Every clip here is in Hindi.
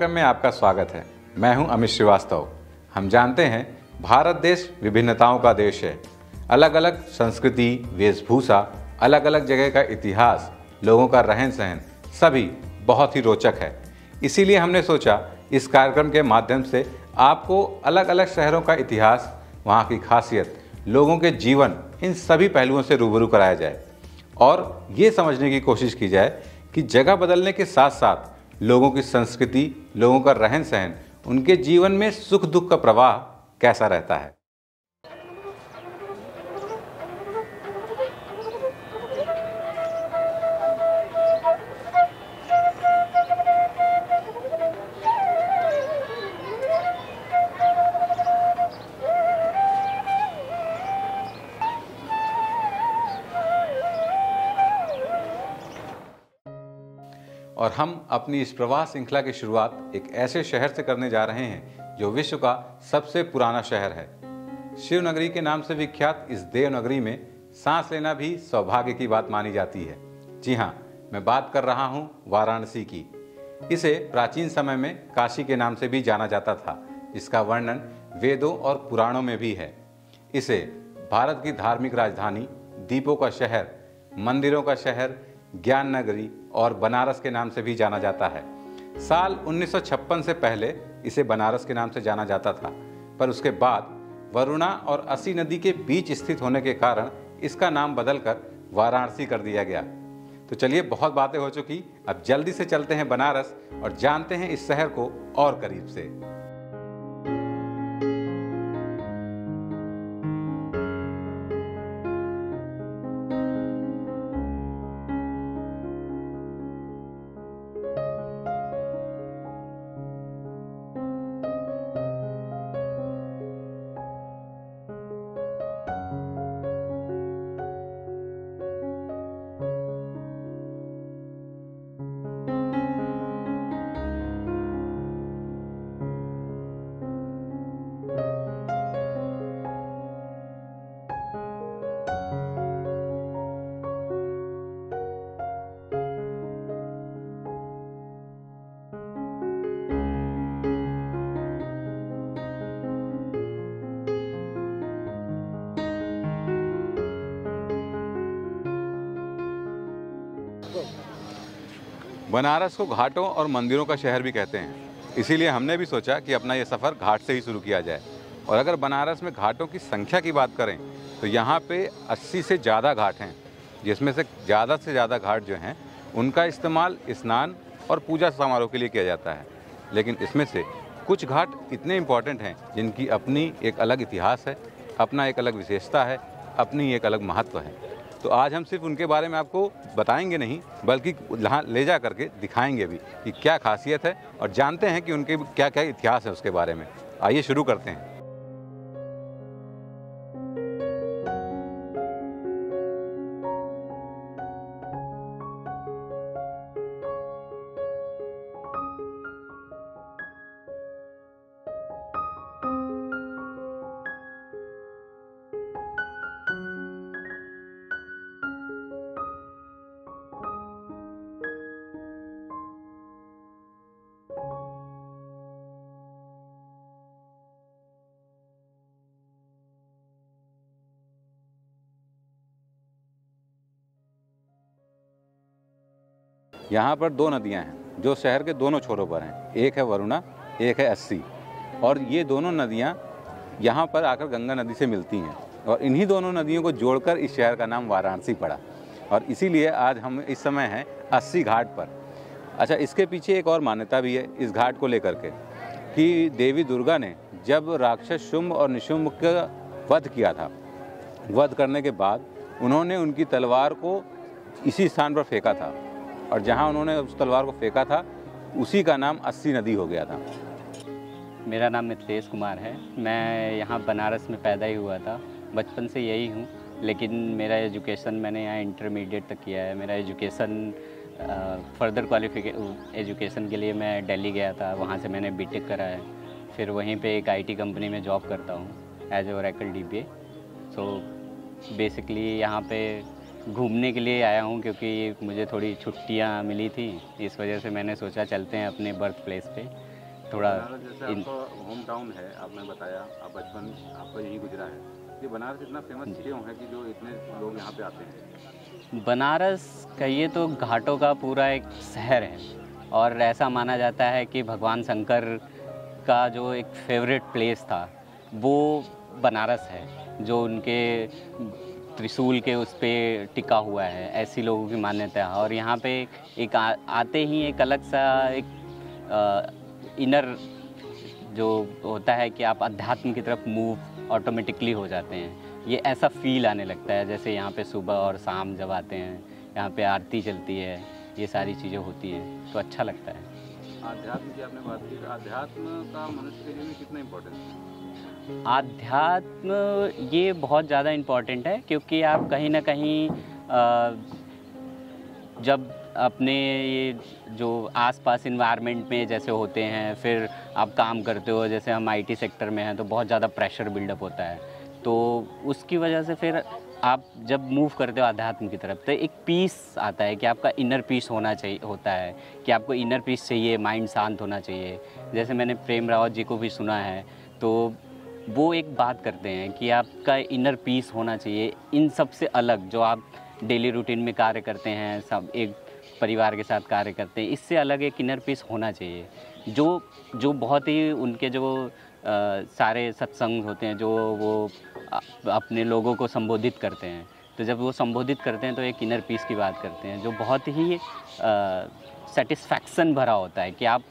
कार्यक्रम में आपका स्वागत है। मैं हूं अमित श्रीवास्तव। हम जानते हैं भारत देश विभिन्नताओं का देश है। अलग अलग संस्कृति, वेशभूषा, अलग अलग जगह का इतिहास, लोगों का रहन सहन सभी बहुत ही रोचक है। इसीलिए हमने सोचा इस कार्यक्रम के माध्यम से आपको अलग अलग शहरों का इतिहास, वहाँ की खासियत, लोगों के जीवन, इन सभी पहलुओं से रूबरू कराया जाए और ये समझने की कोशिश की जाए कि जगह बदलने के साथ साथ लोगों की संस्कृति, लोगों का रहन सहन, उनके जीवन में सुख दुख का प्रवाह कैसा रहता है। और हम अपनी इस प्रवाह श्रृंखला की शुरुआत एक ऐसे शहर से करने जा रहे हैं जो विश्व का सबसे पुराना शहर है। शिवनगरी के नाम से विख्यात इस देवनगरी में सांस लेना भी सौभाग्य की बात मानी जाती है। जी हाँ, मैं बात कर रहा हूँ वाराणसी की। इसे प्राचीन समय में काशी के नाम से भी जाना जाता था। इसका वर्णन वेदों और पुराणों में भी है। इसे भारत की धार्मिक राजधानी, दीपों का शहर, मंदिरों का शहर, ज्ञान नगरी और बनारस के नाम से भी जाना जाता है। साल 1956 से पहले इसे बनारस के नाम से जाना जाता था, पर उसके बाद वरुणा और असी नदी के बीच स्थित होने के कारण इसका नाम बदलकर वाराणसी कर दिया गया। तो चलिए, बहुत बातें हो चुकी, अब जल्दी से चलते हैं बनारस और जानते हैं इस शहर को और करीब से। बनारस को घाटों और मंदिरों का शहर भी कहते हैं, इसीलिए हमने भी सोचा कि अपना ये सफ़र घाट से ही शुरू किया जाए। और अगर बनारस में घाटों की संख्या की बात करें तो यहाँ पे 80 से ज़्यादा घाट हैं, जिसमें से ज़्यादा घाट जो हैं उनका इस्तेमाल स्नान और पूजा समारोह के लिए किया जाता है। लेकिन इसमें से कुछ घाट इतने इम्पॉर्टेंट हैं जिनकी अपनी एक अलग इतिहास है, अपना एक अलग विशेषता है, अपनी एक अलग महत्व है। तो आज हम सिर्फ उनके बारे में आपको बताएंगे नहीं, बल्कि वहाँ ले जा करके दिखाएंगे भी कि क्या खासियत है और जानते हैं कि उनके क्या क्या इतिहास है उसके बारे में। आइए शुरू करते हैं। यहाँ पर दो नदियाँ हैं जो शहर के दोनों छोरों पर हैं। एक है वरुणा, एक है असी, और ये दोनों नदियाँ यहाँ पर आकर गंगा नदी से मिलती हैं और इन्हीं दोनों नदियों को जोड़कर इस शहर का नाम वाराणसी पड़ा। और इसीलिए आज हम इस समय हैं असी घाट पर। अच्छा, इसके पीछे एक और मान्यता भी है इस घाट को लेकर के कि देवी दुर्गा ने जब राक्षस शुम्भ और निशुम्ब का वध किया था, वध करने के बाद उन्होंने उनकी तलवार को इसी स्थान पर फेंका था और जहां उन्होंने उस तलवार को फेंका था उसी का नाम असी नदी हो गया था। मेरा नाम नितेश कुमार है। मैं यहाँ बनारस में पैदा ही हुआ था, बचपन से यही हूँ, लेकिन मेरा एजुकेशन मैंने यहाँ इंटरमीडिएट तक किया है। मेरा एजुकेशन फर्दर क्वालिफिकेशन एजुकेशन के लिए मैं दिल्ली गया था, वहाँ से मैंने बीटेक करा है, फिर वहीं पे एक IT कंपनी में जॉब करता हूँ as a Oracle DBA। So basically यहाँ पे घूमने के लिए आया हूँ क्योंकि मुझे थोड़ी छुट्टियाँ मिली थी, इस वजह से मैंने सोचा चलते हैं अपने बर्थ प्लेस पे। थोड़ा होम टाउन है, आपने बताया आप बचपन आपका यही गुजरा है, ये बनारस इतना फेमस क्यों है कि जो इतने लोग यहाँ पे आते हैं? बनारस कहिए तो घाटों का पूरा एक शहर है और ऐसा माना जाता है कि भगवान शंकर का जो एक फेवरेट प्लेस था वो बनारस है, जो उनके त्रिशूल के उस पर टिका हुआ है, ऐसी लोगों की मान्यता है। और यहाँ पे एक आते ही एक अलग सा एक इनर जो होता है कि आप अध्यात्म की तरफ मूव ऑटोमेटिकली हो जाते हैं, ये ऐसा फील आने लगता है। जैसे यहाँ पे सुबह और शाम जब आते हैं, यहाँ पे आरती चलती है, ये सारी चीज़ें होती हैं, तो अच्छा लगता है। आध्यात्म की आपने बात की, आध्यात्म का मनुष्य के लिए कितना इम्पोर्टेंट है? आध्यात्म ये बहुत ज़्यादा इम्पोर्टेंट है, क्योंकि आप कहीं ना कहीं जब अपने ये जो आसपास इन्वायरमेंट में जैसे होते हैं, फिर आप काम करते हो, जैसे हम आईटी सेक्टर में हैं तो बहुत ज़्यादा प्रेशर बिल्डअप होता है, तो उसकी वजह से फिर आप जब मूव करते हो आध्यात्म की तरफ तो एक पीस आता है कि आपका इनर पीस होना चाहिए, होता है कि आपको इनर पीस चाहिए, माइंड शांत होना चाहिए। जैसे मैंने प्रेम रावत जी को भी सुना है, तो वो एक बात करते हैं कि आपका इनर पीस होना चाहिए इन सब से अलग, जो आप डेली रूटीन में कार्य करते हैं, सब एक परिवार के साथ कार्य करते हैं, इससे अलग एक इनर पीस होना चाहिए, जो बहुत ही उनके जो सारे सत्संग होते हैं, जो वो अपने लोगों को संबोधित करते हैं, तो जब वो संबोधित करते हैं तो एक इनर पीस की बात करते हैं, जो बहुत ही सेटिस्फैक्शन भरा होता है कि आप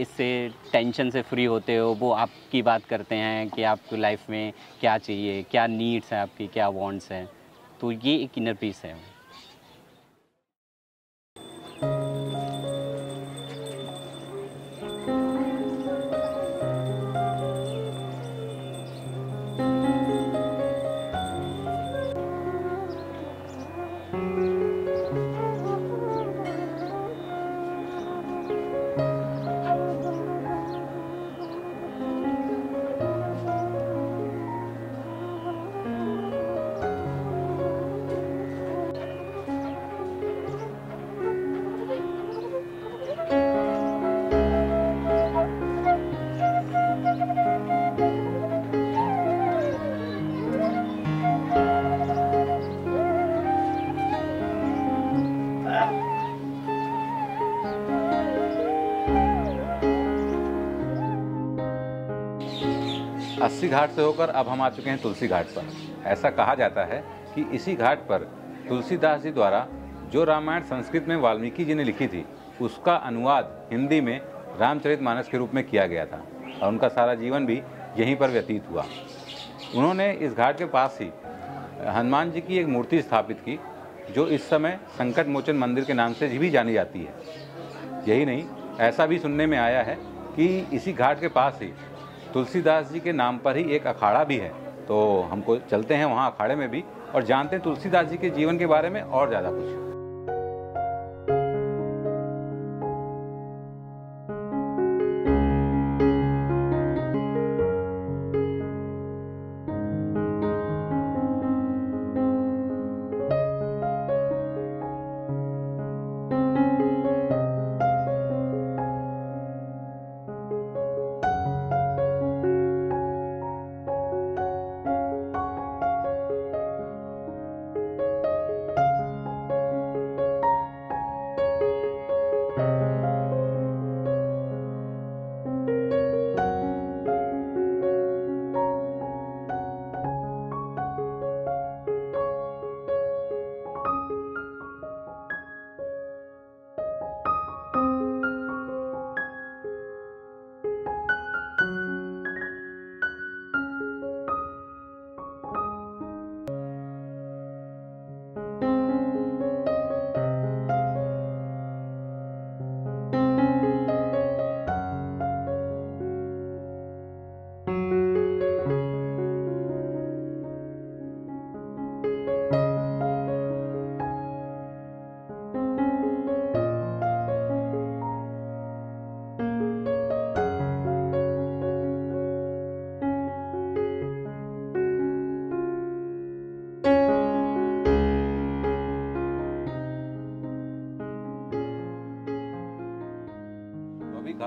इससे टेंशन से फ्री होते हो। वो आपकी बात करते हैं कि आपको लाइफ में क्या चाहिए, क्या नीड्स हैं आपकी, क्या वांट्स हैं, तो ये एक इनर पीस है। अस्सी घाट से होकर अब हम आ चुके हैं तुलसी घाट पर। ऐसा कहा जाता है कि इसी घाट पर तुलसीदास जी द्वारा जो रामायण संस्कृत में वाल्मीकि जी ने लिखी थी, उसका अनुवाद हिंदी में रामचरित मानस के रूप में किया गया था और उनका सारा जीवन भी यहीं पर व्यतीत हुआ। उन्होंने इस घाट के पास ही हनुमान जी की एक मूर्ति स्थापित की, जो इस समय संकट मोचन मंदिर के नाम से भी जानी जाती है। यही नहीं, ऐसा भी सुनने में आया है कि इसी घाट के पास ही तुलसीदास जी के नाम पर ही एक अखाड़ा भी है, तो हमको चलते हैं वहाँ अखाड़े में भी और जानते हैं तुलसीदास जी के जीवन के बारे में और ज़्यादा कुछ।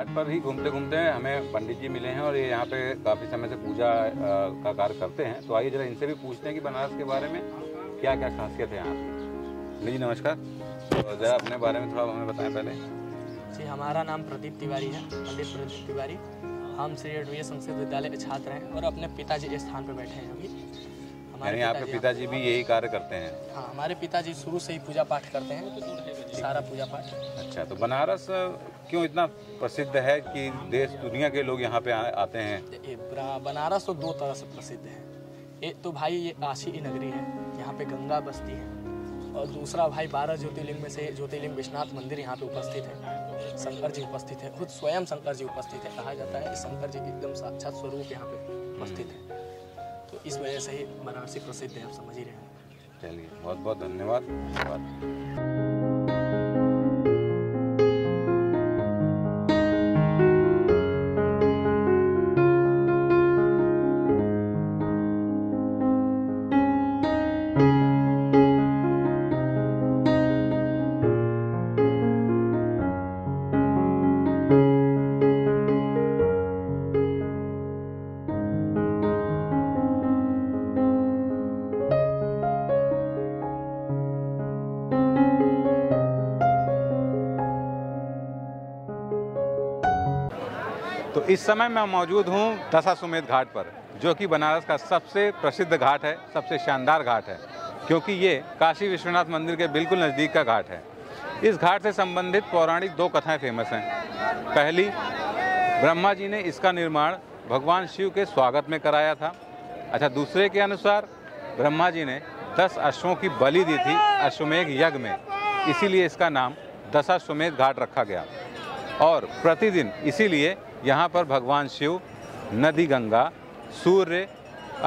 घाट पर ही घूमते घूमते हमें पंडित जी मिले हैं और ये यहाँ पे काफ़ी समय से पूजा का कार्य करते हैं। तो आइए जरा इनसे भी पूछते हैं कि बनारस के बारे में क्या क्या खासियत है यहाँ की। जी नमस्कार, तो जरा अपने बारे में थोड़ा हमें बताएं पहले। जी, हमारा नाम प्रदीप तिवारी है, पंडित प्रदीप तिवारी। हम श्री एडवीएस संस्कृत विद्यालय के छात्र हैं और अपने पिताजी के स्थान पर बैठे हैं अभी। हमारे आपके पिताजी भी यही कार्य करते हैं? हाँ, हमारे पिताजी शुरू से ही पूजा पाठ करते हैं, सारा पूजा पाठ। अच्छा, तो बनारस क्यों इतना प्रसिद्ध है कि देश दुनिया के लोग यहाँ पे आते हैं? बनारस तो दो तरह से प्रसिद्ध है। एक तो भाई ये काशी की नगरी है, यहाँ पे गंगा बसती है, और दूसरा भाई 12 ज्योतिर्लिंग में से ज्योतिर्लिंग विश्वनाथ मंदिर यहाँ पे उपस्थित है। शंकर जी उपस्थित है, खुद स्वयं शंकर जी उपस्थित है। कहा जाता है कि शंकर जी एकदम साक्षात स्वरूप यहाँ पे उपस्थित है, तो इस वजह से ही बनारसी प्रसिद्ध है, आप समझ ही रहे हैं। चलिए, बहुत बहुत धन्यवाद। तो इस समय मैं मौजूद हूँ दशासुमेध घाट पर, जो कि बनारस का सबसे प्रसिद्ध घाट है, सबसे शानदार घाट है, क्योंकि ये काशी विश्वनाथ मंदिर के बिल्कुल नज़दीक का घाट है। इस घाट से संबंधित पौराणिक दो कथाएं फेमस हैं। पहली, ब्रह्मा जी ने इसका निर्माण भगवान शिव के स्वागत में कराया था। अच्छा, दूसरे के अनुसार ब्रह्मा जी ने 10 अश्वों की बलि दी थी अश्वमेघ यज्ञ में, इसीलिए इसका नाम दशाश्वमेध घाट रखा गया। और प्रतिदिन इसीलिए यहाँ पर भगवान शिव नदी गंगा, सूर्य,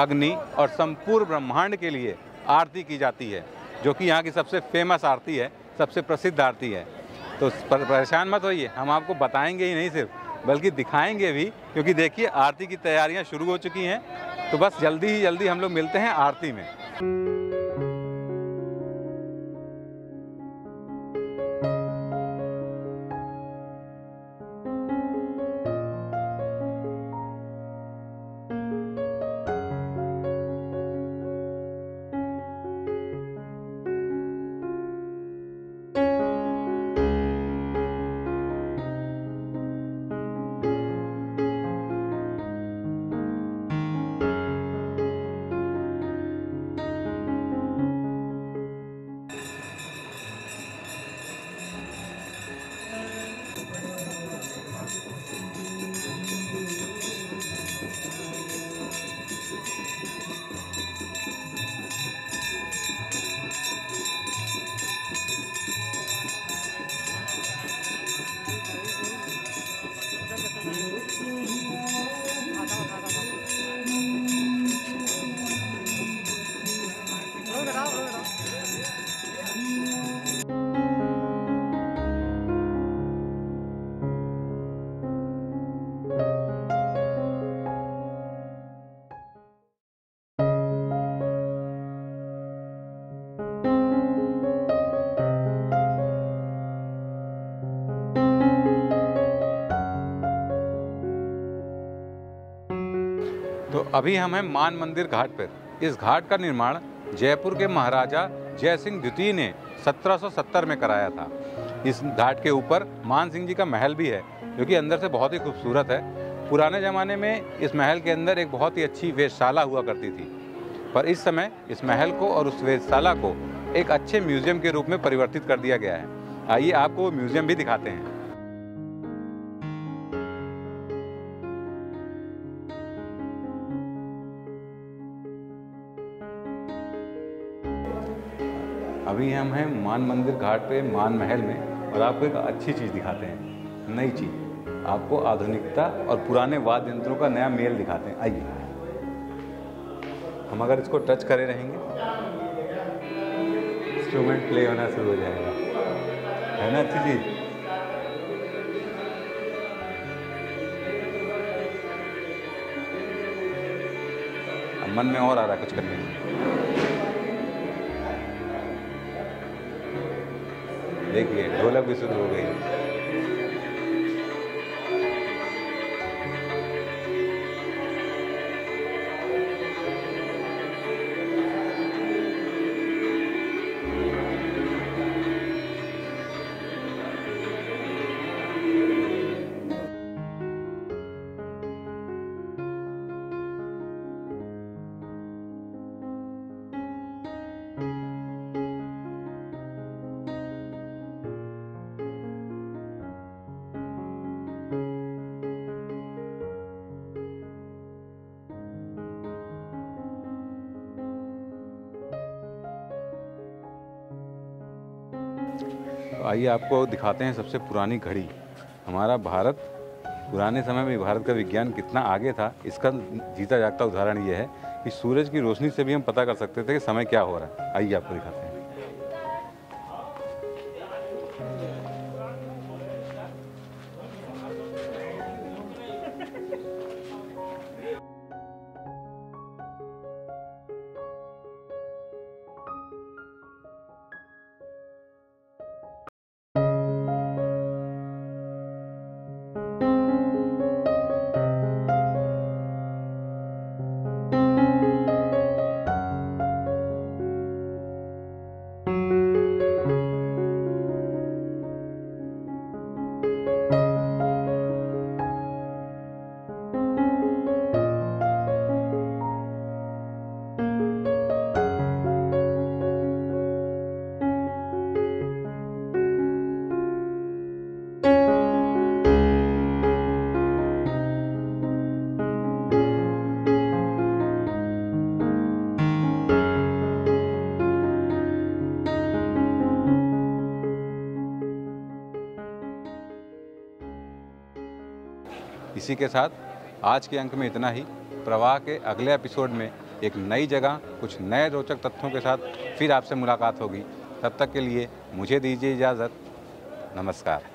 अग्नि और संपूर्ण ब्रह्मांड के लिए आरती की जाती है, जो कि यहाँ की सबसे फेमस आरती है, सबसे प्रसिद्ध आरती है। तो परेशान मत होइए, हम आपको बताएंगे ही नहीं सिर्फ, बल्कि दिखाएंगे भी, क्योंकि देखिए आरती की तैयारियाँ शुरू हो चुकी हैं। तो बस जल्दी ही जल्दी हम लोग मिलते हैं आरती में। अभी हम हैं मान मंदिर घाट पर। इस घाट का निर्माण जयपुर के महाराजा जयसिंह द्वितीय ने 1770 में कराया था। इस घाट के ऊपर मानसिंह जी का महल भी है, जो कि अंदर से बहुत ही खूबसूरत है। पुराने ज़माने में इस महल के अंदर एक बहुत ही अच्छी वेधशाला हुआ करती थी, पर इस समय इस महल को और उस वेधशाला को एक अच्छे म्यूज़ियम के रूप में परिवर्तित कर दिया गया है। आइए आपको वो म्यूज़ियम भी दिखाते हैं। अभी हम हैं मान मंदिर घाट पे, मान महल में, और आपको एक अच्छी चीज़ दिखाते हैं, नई चीज़। आपको आधुनिकता और पुराने वाद्य यंत्रों का नया मेल दिखाते हैं। आइए, हम अगर इसको टच करे रहेंगे, इंस्ट्रूमेंट प्ले होना शुरू हो जाएगा, है ना? अच्छी चीज़। मन में और आ रहा है कुछ करने के। देखिए, ढोलक भी शुरू हो गई। आइए आपको दिखाते हैं सबसे पुरानी घड़ी। हमारा भारत, पुराने समय में भारत का विज्ञान कितना आगे था इसका जीता जागता उदाहरण ये है कि सूरज की रोशनी से भी हम पता कर सकते थे कि समय क्या हो रहा है। आइए आपको दिखाते हैं। इसी के साथ आज के अंक में इतना ही। प्रवाह के अगले एपिसोड में एक नई जगह, कुछ नए रोचक तथ्यों के साथ फिर आपसे मुलाकात होगी। तब तक के लिए मुझे दीजिए इजाज़त। नमस्कार।